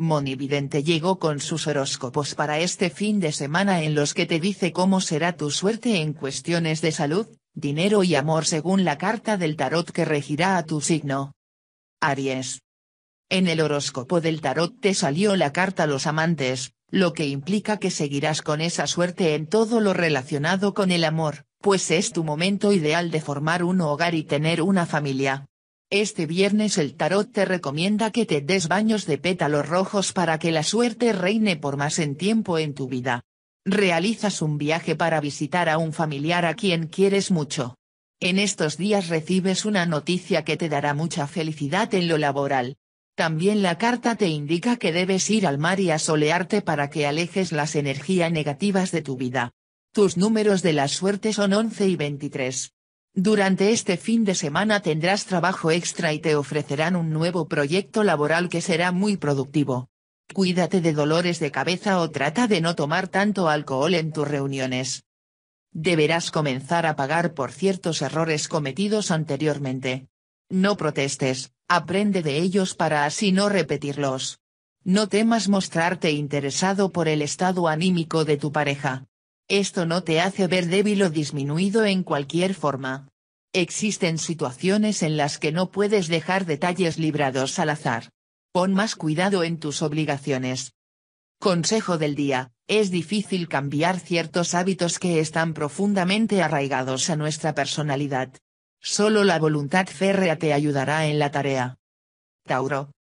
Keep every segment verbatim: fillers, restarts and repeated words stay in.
Mhoni Vidente llegó con sus horóscopos para este fin de semana en los que te dice cómo será tu suerte en cuestiones de salud, dinero y amor según la carta del tarot que regirá a tu signo. Aries. En el horóscopo del tarot te salió la carta Los Amantes, lo que implica que seguirás con esa suerte en todo lo relacionado con el amor, pues es tu momento ideal de formar un hogar y tener una familia. Este viernes el tarot te recomienda que te des baños de pétalos rojos para que la suerte reine por más en tiempo en tu vida. Realizas un viaje para visitar a un familiar a quien quieres mucho. En estos días recibes una noticia que te dará mucha felicidad en lo laboral. También la carta te indica que debes ir al mar y asolearte para que alejes las energías negativas de tu vida. Tus números de la suerte son once y veintitrés. Durante este fin de semana tendrás trabajo extra y te ofrecerán un nuevo proyecto laboral que será muy productivo. Cuídate de dolores de cabeza o trata de no tomar tanto alcohol en tus reuniones. Deberás comenzar a pagar por ciertos errores cometidos anteriormente. No protestes, aprende de ellos para así no repetirlos. No temas mostrarte interesado por el estado anímico de tu pareja. Esto no te hace ver débil o disminuido en cualquier forma. Existen situaciones en las que no puedes dejar detalles librados al azar. Pon más cuidado en tus obligaciones. Consejo del día: es difícil cambiar ciertos hábitos que están profundamente arraigados a nuestra personalidad. Solo la voluntad férrea te ayudará en la tarea. Tauro.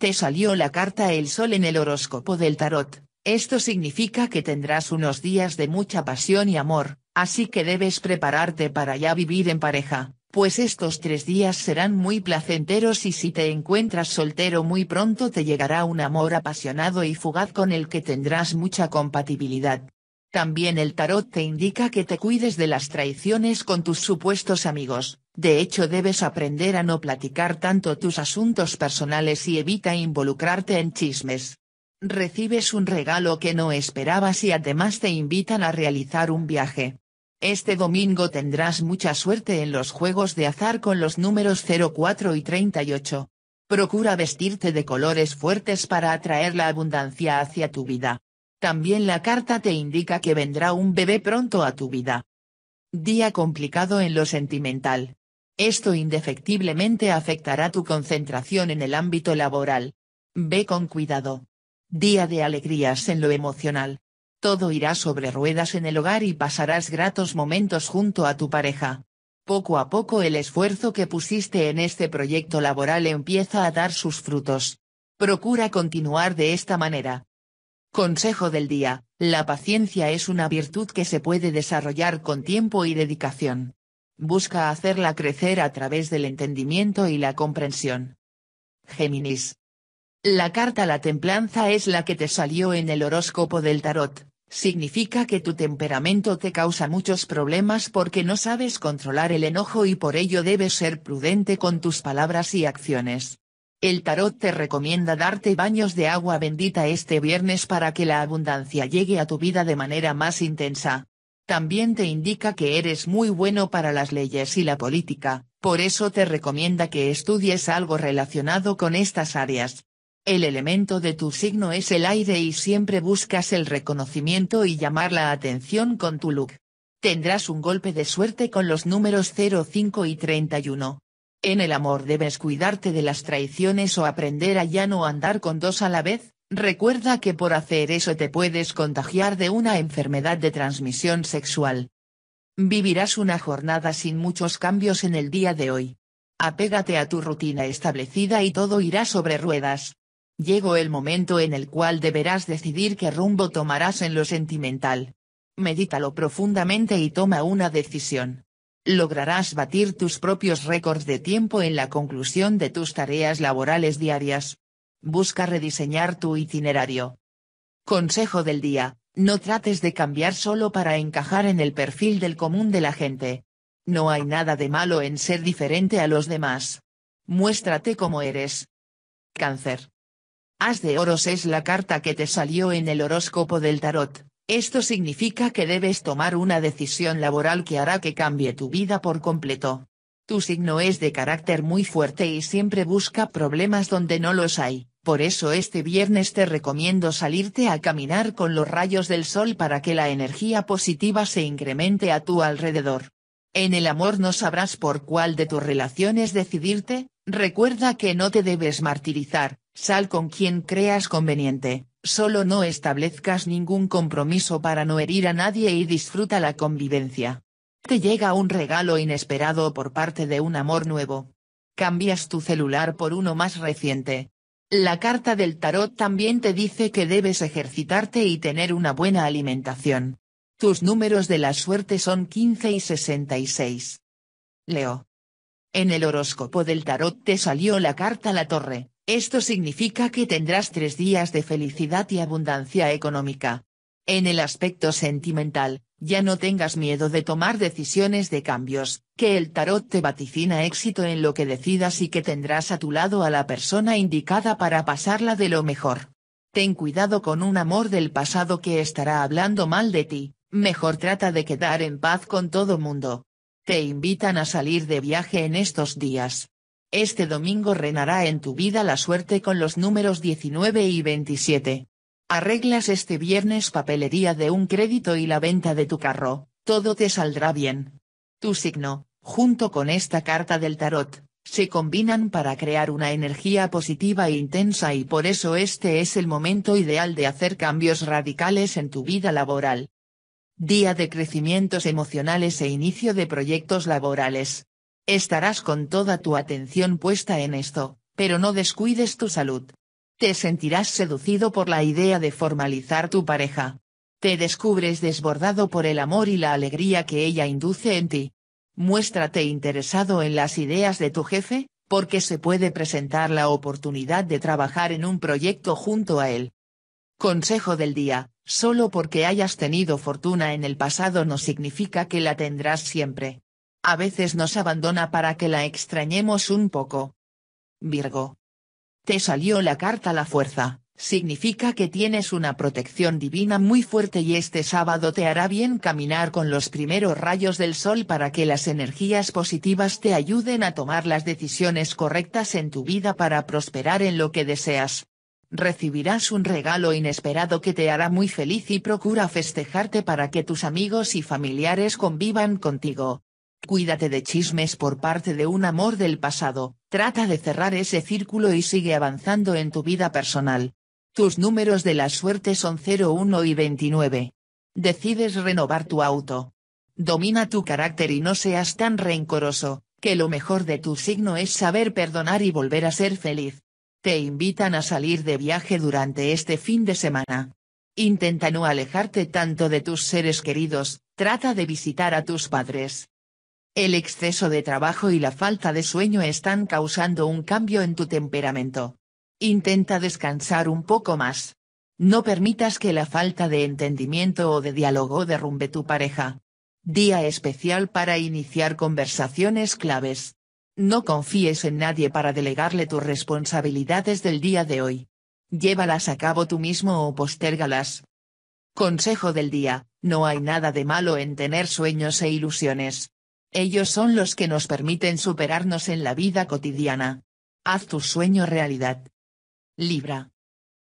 Te salió la carta El Sol en el horóscopo del tarot. Esto significa que tendrás unos días de mucha pasión y amor, así que debes prepararte para ya vivir en pareja, pues estos tres días serán muy placenteros y si te encuentras soltero muy pronto te llegará un amor apasionado y fugaz con el que tendrás mucha compatibilidad. También el tarot te indica que te cuides de las traiciones con tus supuestos amigos, de hecho debes aprender a no platicar tanto tus asuntos personales y evita involucrarte en chismes. Recibes un regalo que no esperabas y además te invitan a realizar un viaje. Este domingo tendrás mucha suerte en los juegos de azar con los números cero, cuatro y treinta y ocho. Procura vestirte de colores fuertes para atraer la abundancia hacia tu vida. También la carta te indica que vendrá un bebé pronto a tu vida. Día complicado en lo sentimental. Esto indefectiblemente afectará tu concentración en el ámbito laboral. Ve con cuidado. Día de alegrías en lo emocional. Todo irá sobre ruedas en el hogar y pasarás gratos momentos junto a tu pareja. Poco a poco el esfuerzo que pusiste en este proyecto laboral empieza a dar sus frutos. Procura continuar de esta manera. Consejo del día: la paciencia es una virtud que se puede desarrollar con tiempo y dedicación. Busca hacerla crecer a través del entendimiento y la comprensión. Géminis. La carta La Templanza es la que te salió en el horóscopo del tarot. Significa que tu temperamento te causa muchos problemas porque no sabes controlar el enojo y por ello debes ser prudente con tus palabras y acciones. El tarot te recomienda darte baños de agua bendita este viernes para que la abundancia llegue a tu vida de manera más intensa. También te indica que eres muy bueno para las leyes y la política, por eso te recomienda que estudies algo relacionado con estas áreas. El elemento de tu signo es el aire y siempre buscas el reconocimiento y llamar la atención con tu look. Tendrás un golpe de suerte con los números cero, cinco y treinta y uno. En el amor debes cuidarte de las traiciones o aprender a ya no andar con dos a la vez, recuerda que por hacer eso te puedes contagiar de una enfermedad de transmisión sexual. Vivirás una jornada sin muchos cambios en el día de hoy. Apégate a tu rutina establecida y todo irá sobre ruedas. Llegó el momento en el cual deberás decidir qué rumbo tomarás en lo sentimental. Medítalo profundamente y toma una decisión. Lograrás batir tus propios récords de tiempo en la conclusión de tus tareas laborales diarias. Busca rediseñar tu itinerario. Consejo del día: no trates de cambiar solo para encajar en el perfil del común de la gente. No hay nada de malo en ser diferente a los demás. Muéstrate como eres. Cáncer. As de Oros es la carta que te salió en el horóscopo del tarot. Esto significa que debes tomar una decisión laboral que hará que cambie tu vida por completo. Tu signo es de carácter muy fuerte y siempre busca problemas donde no los hay, Por eso este viernes te recomiendo salirte a caminar con los rayos del sol para que la energía positiva se incremente a tu alrededor. En el amor no sabrás por cuál de tus relaciones decidirte, recuerda que no te debes martirizar, sal con quien creas conveniente, solo no establezcas ningún compromiso para no herir a nadie y disfruta la convivencia. Te llega un regalo inesperado por parte de un amor nuevo. Cambias tu celular por uno más reciente. La carta del tarot también te dice que debes ejercitarte y tener una buena alimentación. Tus números de la suerte son quince y sesenta y seis. Leo. En el horóscopo del tarot te salió la carta La Torre, esto significa que tendrás tres días de felicidad y abundancia económica. En el aspecto sentimental, ya no tengas miedo de tomar decisiones de cambios, que el tarot te vaticina éxito en lo que decidas y que tendrás a tu lado a la persona indicada para pasarla de lo mejor. Ten cuidado con un amor del pasado que estará hablando mal de ti. Mejor trata de quedar en paz con todo mundo. Te invitan a salir de viaje en estos días. Este domingo reinará en tu vida la suerte con los números diecinueve y veintisiete. Arreglas este viernes papelería de un crédito y la venta de tu carro, todo te saldrá bien. Tu signo, junto con esta carta del tarot, se combinan para crear una energía positiva e intensa y por eso este es el momento ideal de hacer cambios radicales en tu vida laboral. Día de crecimientos emocionales e inicio de proyectos laborales. Estarás con toda tu atención puesta en esto, pero no descuides tu salud. Te sentirás seducido por la idea de formalizar tu pareja. Te descubres desbordado por el amor y la alegría que ella induce en ti. Muéstrate interesado en las ideas de tu jefe, porque se puede presentar la oportunidad de trabajar en un proyecto junto a él. Consejo del día. Solo porque hayas tenido fortuna en el pasado no significa que la tendrás siempre. A veces nos abandona para que la extrañemos un poco. Virgo. Te salió la carta La Fuerza, significa que tienes una protección divina muy fuerte y este sábado te hará bien caminar con los primeros rayos del sol para que las energías positivas te ayuden a tomar las decisiones correctas en tu vida para prosperar en lo que deseas. Recibirás un regalo inesperado que te hará muy feliz y procura festejarte para que tus amigos y familiares convivan contigo. Cuídate de chismes por parte de un amor del pasado, trata de cerrar ese círculo y sigue avanzando en tu vida personal. Tus números de la suerte son cero, uno y veintinueve. Decides renovar tu auto. Domina tu carácter y no seas tan rencoroso, que lo mejor de tu signo es saber perdonar y volver a ser feliz. Te invitan a salir de viaje durante este fin de semana. Intenta no alejarte tanto de tus seres queridos, trata de visitar a tus padres. El exceso de trabajo y la falta de sueño están causando un cambio en tu temperamento. Intenta descansar un poco más. No permitas que la falta de entendimiento o de diálogo derrumbe tu pareja. Día especial para iniciar conversaciones claves. No confíes en nadie para delegarle tus responsabilidades del día de hoy. Llévalas a cabo tú mismo o postérgalas. Consejo del día, no hay nada de malo en tener sueños e ilusiones. Ellos son los que nos permiten superarnos en la vida cotidiana. Haz tu sueño realidad. Libra.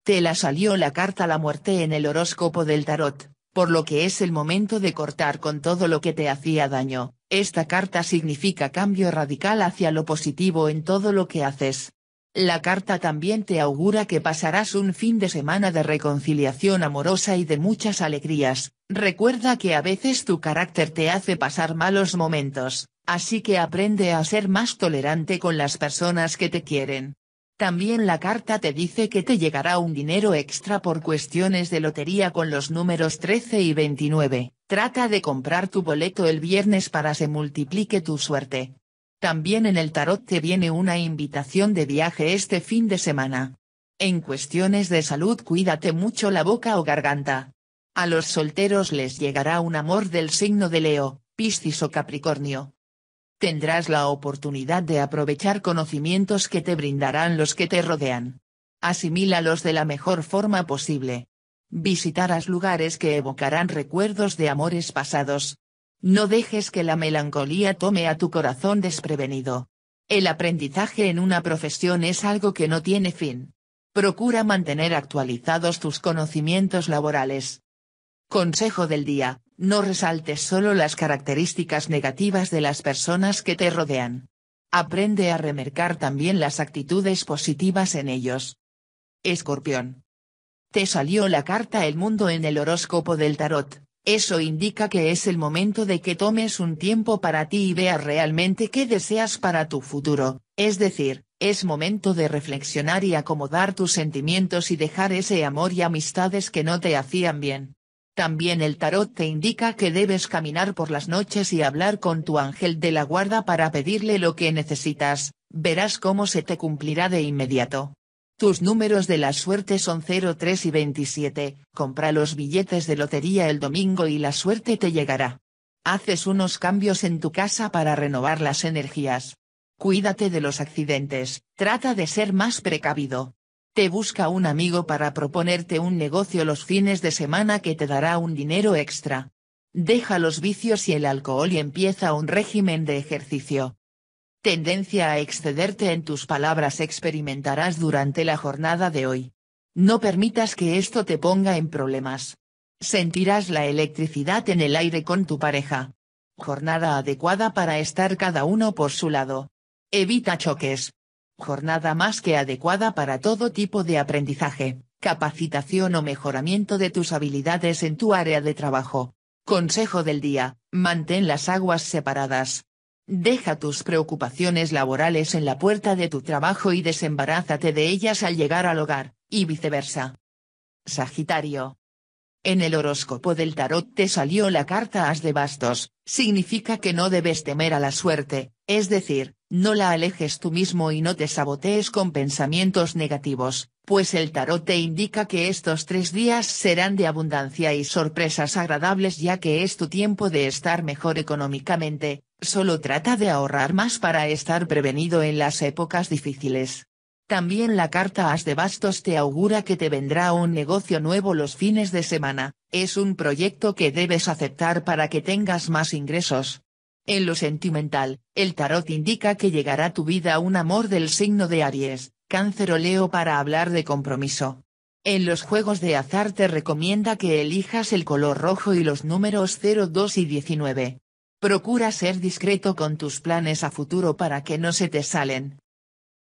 Te la salió la carta La Muerte en el horóscopo del tarot, por lo que es el momento de cortar con todo lo que te hacía daño. Esta carta significa cambio radical hacia lo positivo en todo lo que haces. La carta también te augura que pasarás un fin de semana de reconciliación amorosa y de muchas alegrías. Recuerda que a veces tu carácter te hace pasar malos momentos, así que aprende a ser más tolerante con las personas que te quieren. También la carta te dice que te llegará un dinero extra por cuestiones de lotería con los números trece y veintinueve, trata de comprar tu boleto el viernes para se multiplique tu suerte. También en el tarot te viene una invitación de viaje este fin de semana. En cuestiones de salud cuídate mucho la boca o garganta. A los solteros les llegará un amor del signo de Leo, Piscis o Capricornio. Tendrás la oportunidad de aprovechar conocimientos que te brindarán los que te rodean. Asimílalos de la mejor forma posible. Visitarás lugares que evocarán recuerdos de amores pasados. No dejes que la melancolía tome a tu corazón desprevenido. El aprendizaje en una profesión es algo que no tiene fin. Procura mantener actualizados tus conocimientos laborales. Consejo del día: no resaltes solo las características negativas de las personas que te rodean. Aprende a remarcar también las actitudes positivas en ellos. Escorpión. Te salió la carta El Mundo en el horóscopo del tarot. Eso indica que es el momento de que tomes un tiempo para ti y veas realmente qué deseas para tu futuro, es decir, es momento de reflexionar y acomodar tus sentimientos y dejar ese amor y amistades que no te hacían bien. También el tarot te indica que debes caminar por las noches y hablar con tu ángel de la guarda para pedirle lo que necesitas, verás cómo se te cumplirá de inmediato. Tus números de la suerte son cero, tres y veintisiete, compra los billetes de lotería el domingo y la suerte te llegará. Haces unos cambios en tu casa para renovar las energías. Cuídate de los accidentes, trata de ser más precavido. Te busca un amigo para proponerte un negocio los fines de semana que te dará un dinero extra. Deja los vicios y el alcohol y empieza un régimen de ejercicio. Tendencia a excederte en tus palabras experimentarás durante la jornada de hoy. No permitas que esto te ponga en problemas. Sentirás la electricidad en el aire con tu pareja. Jornada adecuada para estar cada uno por su lado. Evita choques. Jornada más que adecuada para todo tipo de aprendizaje, capacitación o mejoramiento de tus habilidades en tu área de trabajo. Consejo del día: mantén las aguas separadas. Deja tus preocupaciones laborales en la puerta de tu trabajo y desembarázate de ellas al llegar al hogar, y viceversa. Sagitario. En el horóscopo del tarot te salió la carta As de Bastos, significa que no debes temer a la suerte, es decir, no la alejes tú mismo y no te sabotees con pensamientos negativos, pues el tarot te indica que estos tres días serán de abundancia y sorpresas agradables ya que es tu tiempo de estar mejor económicamente. Solo trata de ahorrar más para estar prevenido en las épocas difíciles. También la carta As de Bastos te augura que te vendrá un negocio nuevo los fines de semana, es un proyecto que debes aceptar para que tengas más ingresos. En lo sentimental, el tarot indica que llegará a tu vida un amor del signo de Aries, Cáncer o Leo para hablar de compromiso. En los juegos de azar te recomienda que elijas el color rojo y los números cero, dos y diecinueve. Procura ser discreto con tus planes a futuro para que no se te salen.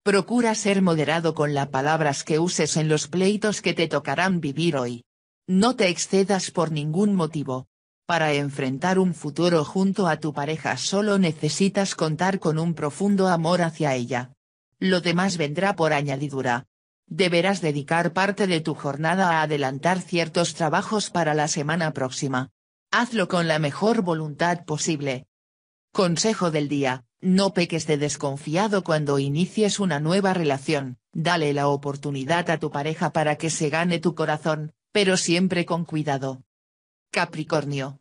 Procura ser moderado con las palabras que uses en los pleitos que te tocarán vivir hoy. No te excedas por ningún motivo. Para enfrentar un futuro junto a tu pareja solo necesitas contar con un profundo amor hacia ella. Lo demás vendrá por añadidura. Deberás dedicar parte de tu jornada a adelantar ciertos trabajos para la semana próxima. Hazlo con la mejor voluntad posible. Consejo del día: no peques de desconfiado cuando inicies una nueva relación, dale la oportunidad a tu pareja para que se gane tu corazón, pero siempre con cuidado. Capricornio.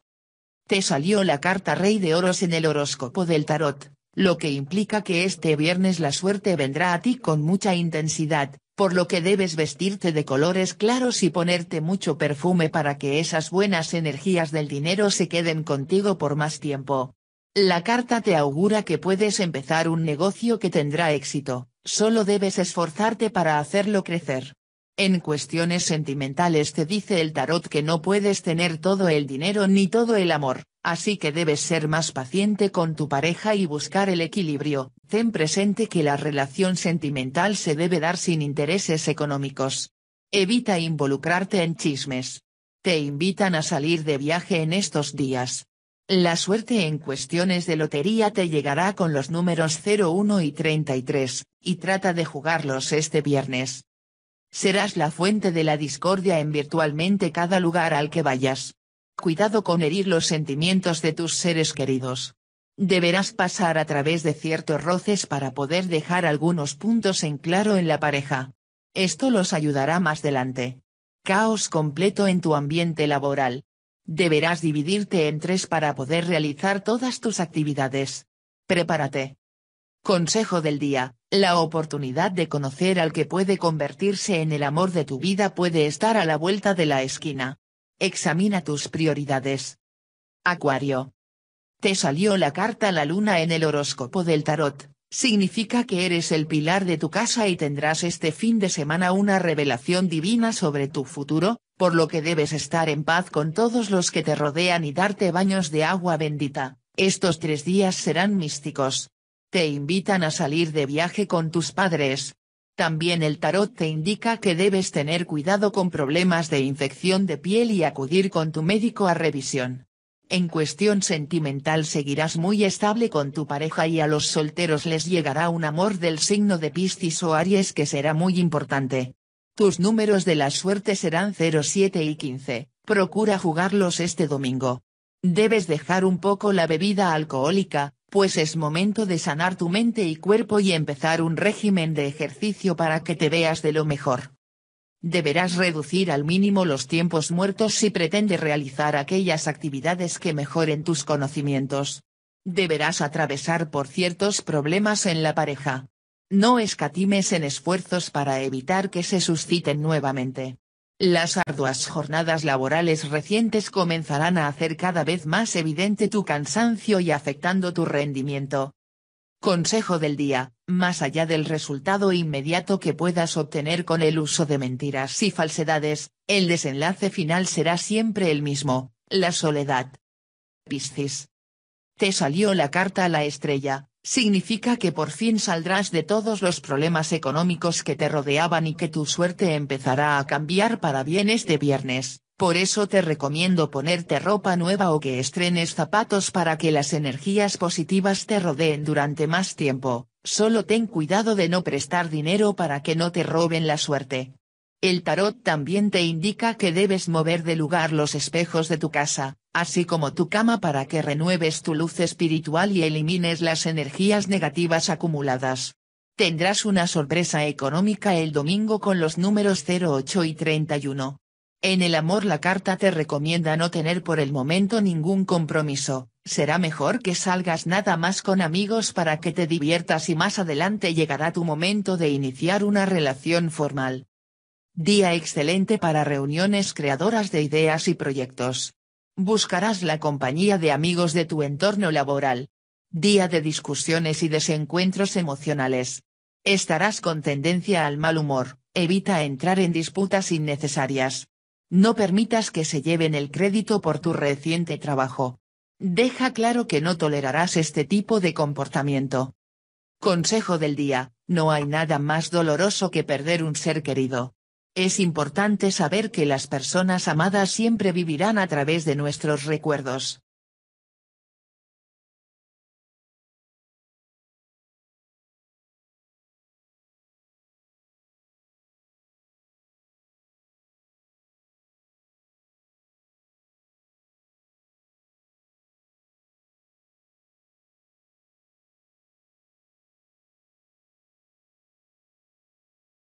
Te salió la carta Rey de Oros en el horóscopo del tarot, lo que implica que este viernes la suerte vendrá a ti con mucha intensidad, por lo que debes vestirte de colores claros y ponerte mucho perfume para que esas buenas energías del dinero se queden contigo por más tiempo. La carta te augura que puedes empezar un negocio que tendrá éxito, solo debes esforzarte para hacerlo crecer. En cuestiones sentimentales te dice el tarot que no puedes tener todo el dinero ni todo el amor, así que debes ser más paciente con tu pareja y buscar el equilibrio. Ten presente que la relación sentimental se debe dar sin intereses económicos. Evita involucrarte en chismes. Te invitan a salir de viaje en estos días. La suerte en cuestiones de lotería te llegará con los números cero, uno y treinta y tres, y trata de jugarlos este viernes. Serás la fuente de la discordia en virtualmente cada lugar al que vayas. Cuidado con herir los sentimientos de tus seres queridos. Deberás pasar a través de ciertos roces para poder dejar algunos puntos en claro en la pareja. Esto los ayudará más adelante. Caos completo en tu ambiente laboral. Deberás dividirte en tres para poder realizar todas tus actividades. Prepárate. Consejo del día: la oportunidad de conocer al que puede convertirse en el amor de tu vida puede estar a la vuelta de la esquina. Examina tus prioridades. Acuario. Te salió la carta La Luna en el horóscopo del tarot, Significa que eres el pilar de tu casa y tendrás este fin de semana una revelación divina sobre tu futuro, por lo que debes estar en paz con todos los que te rodean y darte baños de agua bendita. Estos tres días serán místicos. Te invitan a salir de viaje con tus padres. También el tarot te indica que debes tener cuidado con problemas de infección de piel y acudir con tu médico a revisión. En cuestión sentimental seguirás muy estable con tu pareja y a los solteros les llegará un amor del signo de Piscis o Aries que será muy importante. Tus números de la suerte serán cero, siete y quince, procura jugarlos este domingo. Debes dejar un poco la bebida alcohólica, pues es momento de sanar tu mente y cuerpo y empezar un régimen de ejercicio para que te veas de lo mejor. Deberás reducir al mínimo los tiempos muertos si pretendes realizar aquellas actividades que mejoren tus conocimientos. Deberás atravesar por ciertos problemas en la pareja. No escatimes en esfuerzos para evitar que se susciten nuevamente. Las arduas jornadas laborales recientes comenzarán a hacer cada vez más evidente tu cansancio y afectando tu rendimiento. Consejo del día, más allá del resultado inmediato que puedas obtener con el uso de mentiras y falsedades, el desenlace final será siempre el mismo, la soledad. Piscis. Te salió la carta a la estrella, significa que por fin saldrás de todos los problemas económicos que te rodeaban y que tu suerte empezará a cambiar para bien este viernes. Por eso te recomiendo ponerte ropa nueva o que estrenes zapatos para que las energías positivas te rodeen durante más tiempo, solo ten cuidado de no prestar dinero para que no te roben la suerte. El tarot también te indica que debes mover de lugar los espejos de tu casa, así como tu cama para que renueves tu luz espiritual y elimines las energías negativas acumuladas. Tendrás una sorpresa económica el domingo con los números cero, ocho y treinta y uno. En el amor la carta te recomienda no tener por el momento ningún compromiso, será mejor que salgas nada más con amigos para que te diviertas y más adelante llegará tu momento de iniciar una relación formal. Día excelente para reuniones creadoras de ideas y proyectos. Buscarás la compañía de amigos de tu entorno laboral. Día de discusiones y desencuentros emocionales. Estarás con tendencia al mal humor, evita entrar en disputas innecesarias. No permitas que se lleven el crédito por tu reciente trabajo. Deja claro que no tolerarás este tipo de comportamiento. Consejo del día, no hay nada más doloroso que perder un ser querido. Es importante saber que las personas amadas siempre vivirán a través de nuestros recuerdos.